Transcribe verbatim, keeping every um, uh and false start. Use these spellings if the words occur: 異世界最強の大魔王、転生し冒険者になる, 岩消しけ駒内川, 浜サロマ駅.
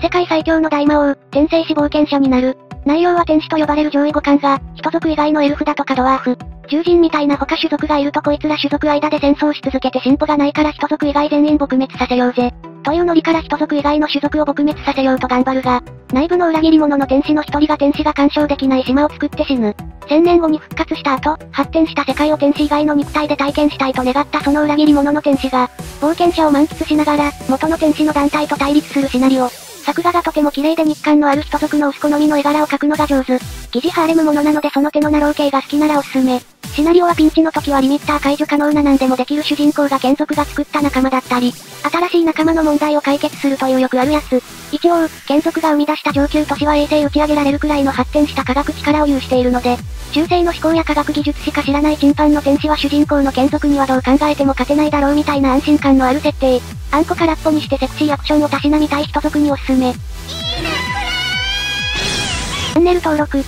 異世界最強の大魔王、転生し冒険者になる。内容は天使と呼ばれる上位互換が、人族以外のエルフだとかドワーフ、獣人みたいな他種族がいるとこいつら種族間で戦争し続けて進歩がないから人族以外全員撲滅させようぜ。というノリから人族以外の種族を撲滅させようと頑張るが、内部の裏切り者の天使の一人が天使が干渉できない島を作って死ぬ。千年後に復活した後、発展した世界を天使以外の肉体で体験したいと願ったその裏切り者の天使が、冒険者を満喫しながら、元の天使の団体と対立するシナリオ。作画がとても綺麗で日韓のある人族のお好みの絵柄を描くのが上手。疑似ハーレムものなのでその手のナロー系が好きならおすすめ。シナリオはピンチの時はリミッター解除可能な何でもできる主人公が眷属が作った仲間だったり、新しい仲間の問題を解決するというよくあるやつ。一応、眷属が生み出した上級都市は衛星打ち上げられるくらいの発展した科学力を有しているので、中世の思考や科学技術しか知らないチンパンの天使は主人公の眷属にはどう考えても勝てないだろうみたいな安心感のある設定。あんこ空っぽにしてセクシーアクションをたしなみたい人族におすすめ。いいね、チャンネル登録。